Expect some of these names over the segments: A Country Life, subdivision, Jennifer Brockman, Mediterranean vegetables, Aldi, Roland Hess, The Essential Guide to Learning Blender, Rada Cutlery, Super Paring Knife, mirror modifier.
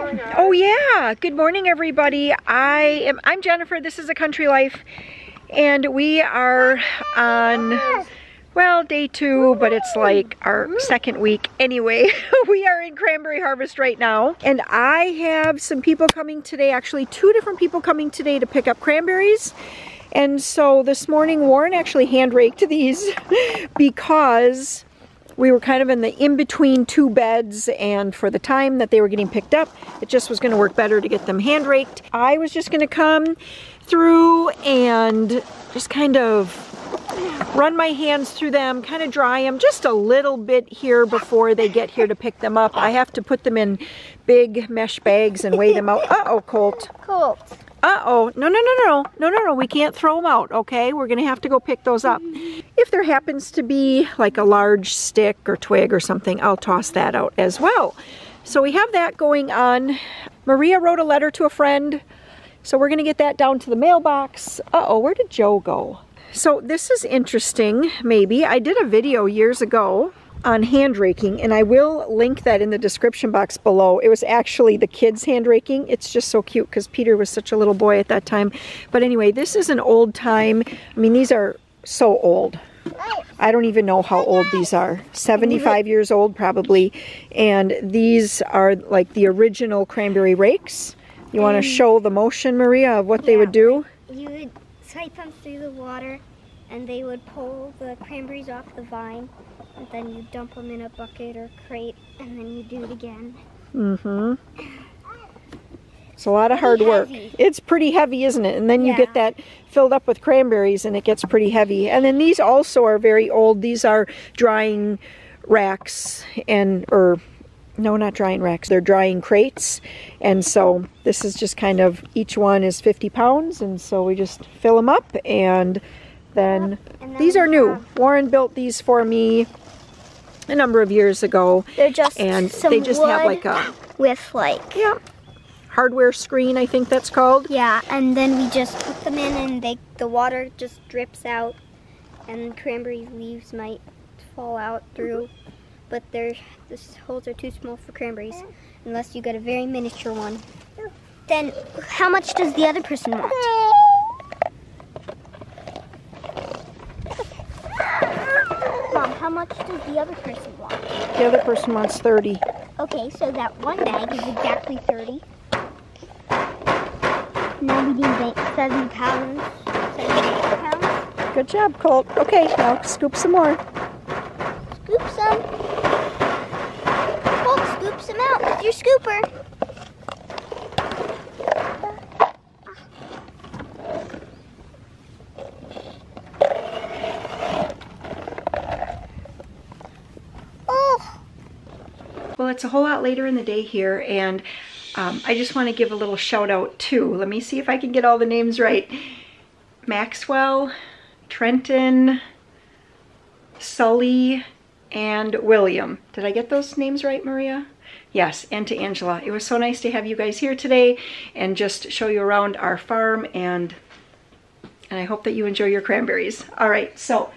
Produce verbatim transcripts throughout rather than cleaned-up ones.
Oh yeah, good morning everybody. I am I'm Jennifer. This is A Country Life and we are on, well, day two, but it's like our second week anyway. We are in cranberry harvest right now and I have some people coming today, actually two different people coming today to pick up cranberries. And so this morning Warren actually hand raked these because we were kind of in the in-between two beds, and for the time that they were getting picked up, it just was gonna work better to get them hand raked. I was just gonna come through and just kind of run my hands through them, kind of dry them just a little bit here before they get here to pick them up. I have to put them in big mesh bags and weigh them out. Uh-oh, Colt. Colt. Uh-oh, no, no, no, no, no, no, no, we can't throw them out, okay? We're gonna have to go pick those up. If there happens to be like a large stick or twig or something, I'll toss that out as well. So we have that going on. Maria wrote a letter to a friend, so we're gonna get that down to the mailbox. Uh-oh, where did Joe go? So this is interesting, maybe. I did a video years ago on hand raking, and I will link that in the description box below. It was actually the kids hand raking. It's just so cute because Peter was such a little boy at that time. But anyway, this is an old time. I mean, these are so old. I don't even know how old these are. seventy-five years old probably. And these are like the original cranberry rakes. You want to show the motion, Maria, of what yeah, they would do? You would swipe them through the water and they would pull the cranberries off the vine. And then you dump them in a bucket or crate, and then you do it again. Mm-hmm. It's a lot of hard work. It's pretty heavy, isn't it? And then you yeah. get that filled up with cranberries, and it gets pretty heavy. And then these also are very old. These are drying racks, and or no, not drying racks. They're drying crates. And so this is just kind of, each one is fifty pounds, and so we just fill them up. And then, and then these are new. Warren built these for me a number of years ago. They're just and some they just wood have like a with like yeah hardware screen, I think that's called. Yeah, and then we just put them in, and they the water just drips out, and cranberry leaves might fall out through. But they're the holes are too small for cranberries, unless you get a very miniature one. Then how much does the other person want? How much does the other person want? The other person wants thirty. Okay, so that one bag is exactly thirty. Now we need seven pounds. seven pounds. Good job, Colt. Okay, now scoop some more. Scoop some. Colt, scoop some out with your scooper. It's a whole lot later in the day here, and um, I just want to give a little shout out to, let me see if I can get all the names right, Maxwell, Trenton, Sully, and William. Did I get those names right, Maria? Yes, and to Angela. It was so nice to have you guys here today and just show you around our farm, and and I hope that you enjoy your cranberries. All right, so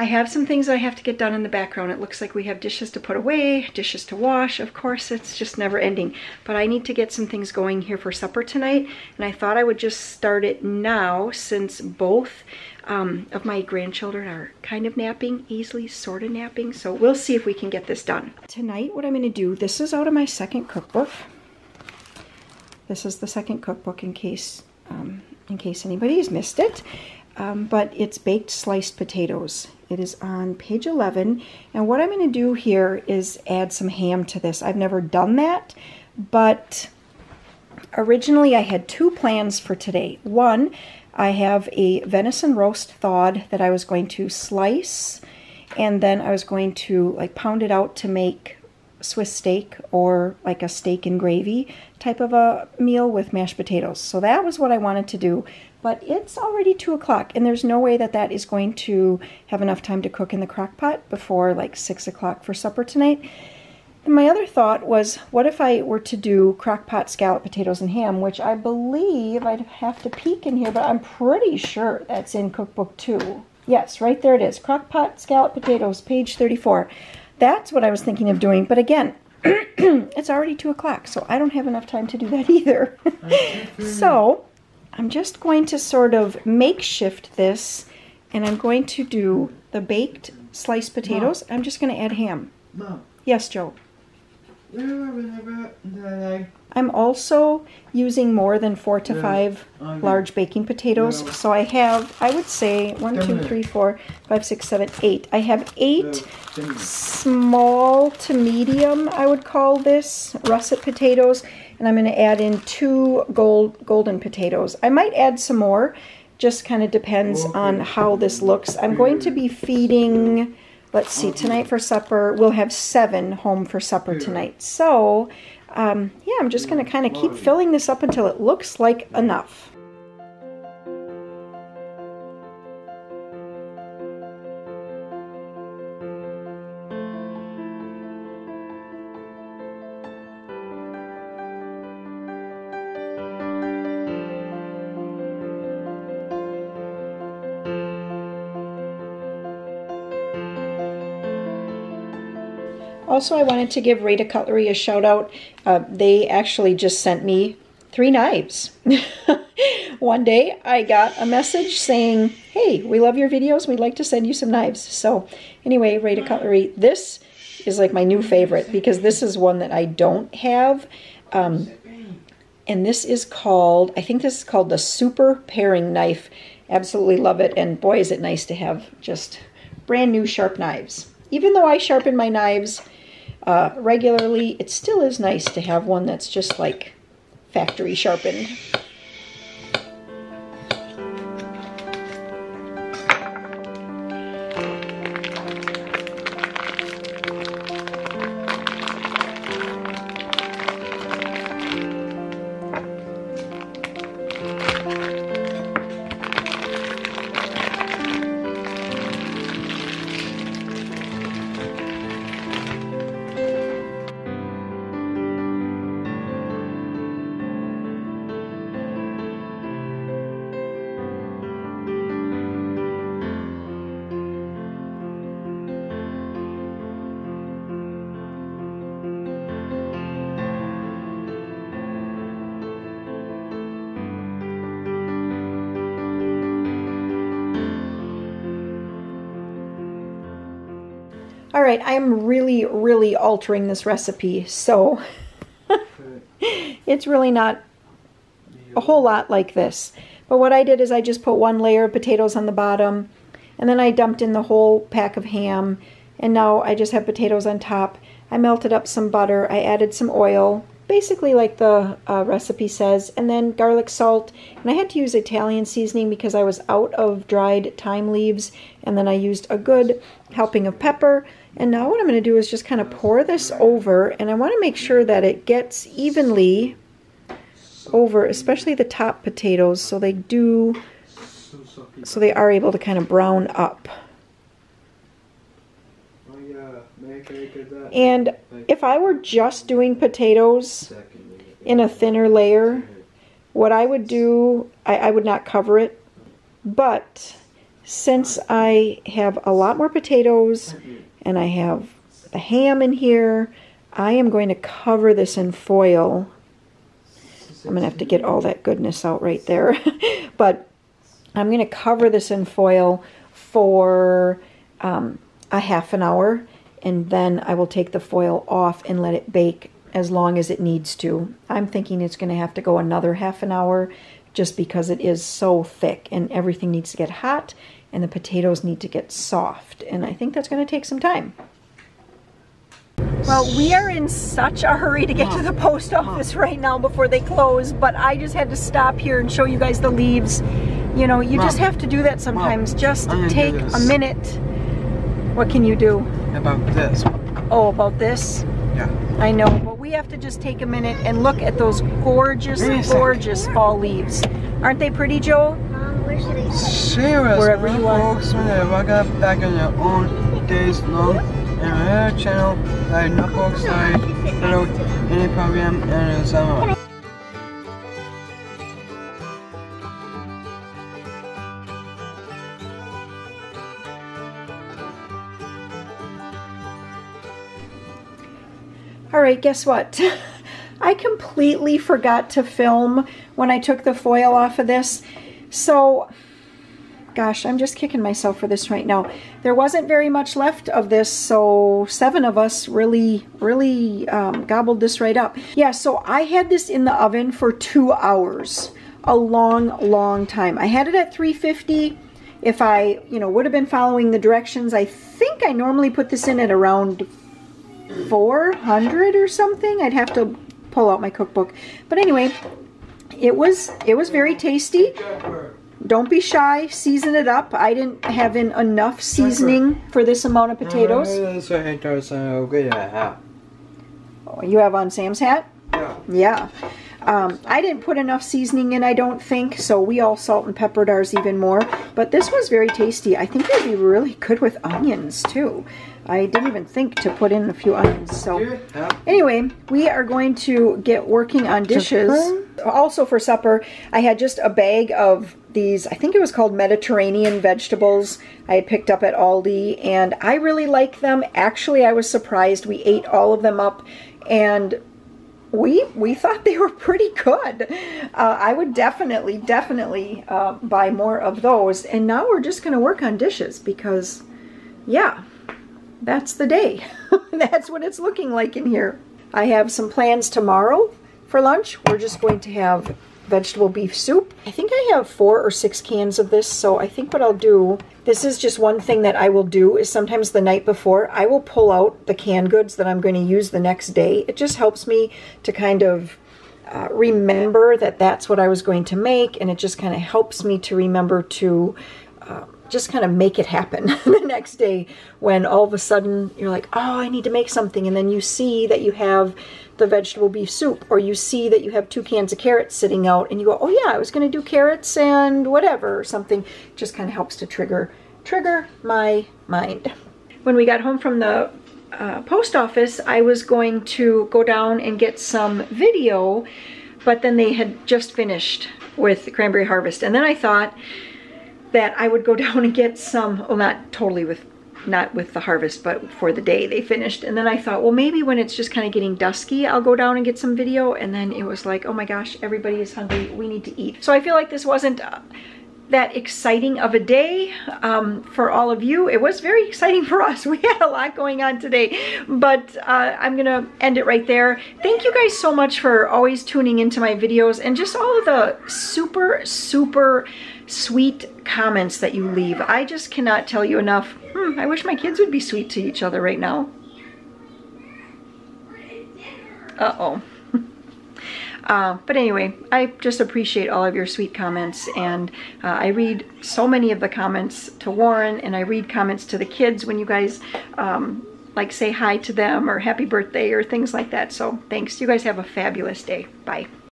I have some things that I have to get done in the background. It looks like we have dishes to put away, dishes to wash. Of course, it's just never ending. But I need to get some things going here for supper tonight. And I thought I would just start it now since both um, of my grandchildren are kind of napping, easily sort of napping. So we'll see if we can get this done. Tonight, what I'm gonna do, this is out of my second cookbook. This is the second cookbook in case, um, in case anybody's missed it. Um, but it's baked sliced potatoes. It is on page eleven, and what I'm going to do here is add some ham to this. I've never done that, but originally I had two plans for today. One, I have a venison roast thawed that I was going to slice, and then I was going to like pound it out to make Swiss steak or like a steak and gravy type of a meal with mashed potatoes. So that was what I wanted to do, but it's already two o'clock and there's no way that that is going to have enough time to cook in the crock pot before like six o'clock for supper tonight. And my other thought was, what if I were to do crock pot scalloped potatoes and ham, which I believe I'd have to peek in here, but I'm pretty sure that's in cookbook two. Yes, right there it is, crock pot scalloped potatoes, page thirty-four. That's what I was thinking of doing, but again, It's already two o'clock, so I don't have enough time to do that either. So I'm just going to sort of makeshift this, and I'm going to do the baked sliced potatoes. Mom. I'm just going to add ham. Mom. Yes, Joe. I'm also using more than four to five large baking potatoes. So I have, I would say, one, two, three, four, five, six, seven, eight. I have eight small to medium, I would call this, russet potatoes. And I'm going to add in two gold golden potatoes. I might add some more. Just kind of depends on how this looks. I'm going to be feeding... Let's see, tonight for supper, we'll have seven home for supper tonight. So, um, yeah, I'm just going to kind of keep filling this up until it looks like enough. Also, I wanted to give Rada Cutlery a shout out. Uh, they actually just sent me three knives. One day I got a message saying, hey, we love your videos. We'd like to send you some knives. So anyway, Rada Cutlery, this is like my new favorite because this is one that I don't have. Um, and this is called, I think this is called the Super Paring Knife. Absolutely love it. And boy, is it nice to have just brand new sharp knives. Even though I sharpen my knives Uh, regularly, it still is nice to have one that's just like factory sharpened. All right, I am really, really altering this recipe, so it's really not a whole lot like this. But what I did is I just put one layer of potatoes on the bottom, and then I dumped in the whole pack of ham, and now I just have potatoes on top. I melted up some butter, I added some oil, basically like the uh, recipe says, and then garlic salt. And I had to use Italian seasoning because I was out of dried thyme leaves, and then I used a good helping of pepper. And now what I'm going to do is just kind of pour this over, and I want to make sure that it gets evenly over, especially the top potatoes, so they do, so they are able to kind of brown up. And if I were just doing potatoes in a thinner layer, what I would do, I, I would not cover it, but since I have a lot more potatoes, and I have the ham in here, I am going to cover this in foil. I'm going to have to get all that goodness out right there. But I'm going to cover this in foil for um, a half an hour, and then I will take the foil off and let it bake as long as it needs to. I'm thinking it's going to have to go another half an hour just because it is so thick and everything needs to get hot. And the potatoes need to get soft, and I think that's going to take some time. Well, we are in such a hurry to get to the post office right now before they close, but I just had to stop here and show you guys the leaves. You know, you Mom, just have to do that sometimes. Mom, just take a minute. What can you do? About this. Oh, about this? Yeah. I know, but we have to just take a minute and look at those gorgeous, gorgeous fall leaves. Aren't they pretty, Joel? Serious, wherever you want. Folks, when I walk up back on your own days long, and my other channel, I know folks like hello, any program, and it's on. All right, guess what? I completely forgot to film when I took the foil off of this. So, gosh, I'm just kicking myself for this right now. There wasn't very much left of this, so seven of us really, really um, gobbled this right up. Yeah, so I had this in the oven for two hours, a long, long time. I had it at three fifty. If I, you know, would have been following the directions, I think I normally put this in at around four hundred or something. I'd have to pull out my cookbook. But anyway, it was it was very tasty. Don't be shy, season it up. I didn't have in enough seasoning for this amount of potatoes. Oh, you have on Sam's hat? Yeah. Yeah. Um, I didn't put enough seasoning in, I don't think, so we all salt and peppered ours even more. But this was very tasty. I think it would be really good with onions, too. I didn't even think to put in a few onions. So anyway, we are going to get working on dishes. Also for supper, I had just a bag of these, I think it was called Mediterranean vegetables I had picked up at Aldi, and I really like them. Actually, I was surprised. We ate all of them up, and we we thought they were pretty good. Uh, I would definitely, definitely uh, buy more of those. And now we're just going to work on dishes because, yeah, that's the day. That's what it's looking like in here. I have some plans tomorrow for lunch. We're just going to have vegetable beef soup. I think I have four or six cans of this, so I think what I'll do, this is just one thing that I will do, is sometimes the night before, I will pull out the canned goods that I'm going to use the next day. It just helps me to kind of uh, remember that that's what I was going to make, and it just kind of helps me to remember to uh, just kind of make it happen the next day when all of a sudden you're like, oh, I need to make something, and then you see that you have the vegetable beef soup, or you see that you have two cans of carrots sitting out, and you go, oh yeah, I was going to do carrots and whatever or something. It just kind of helps to trigger trigger my mind. When we got home from the uh, post office, I was going to go down and get some video, but then they had just finished with the cranberry harvest, and then I thought that I would go down and get some, well, not totally with not with the harvest, but for the day they finished. And then I thought, well, maybe when it's just kind of getting dusky, I'll go down and get some video. And then it was like, oh my gosh, everybody is hungry, we need to eat. So I feel like this wasn't uh, that exciting of a day um, for all of you. It was very exciting for us. We had a lot going on today, but uh, I'm gonna end it right there. Thank you guys so much for always tuning into my videos and just all of the super, super sweet comments that you leave. I just cannot tell you enough. Hmm, I wish my kids would be sweet to each other right now. Uh-oh. Uh, but anyway, I just appreciate all of your sweet comments, and uh, I read so many of the comments to Warren, and I read comments to the kids when you guys um, like say hi to them or happy birthday or things like that. So thanks. You guys have a fabulous day. Bye.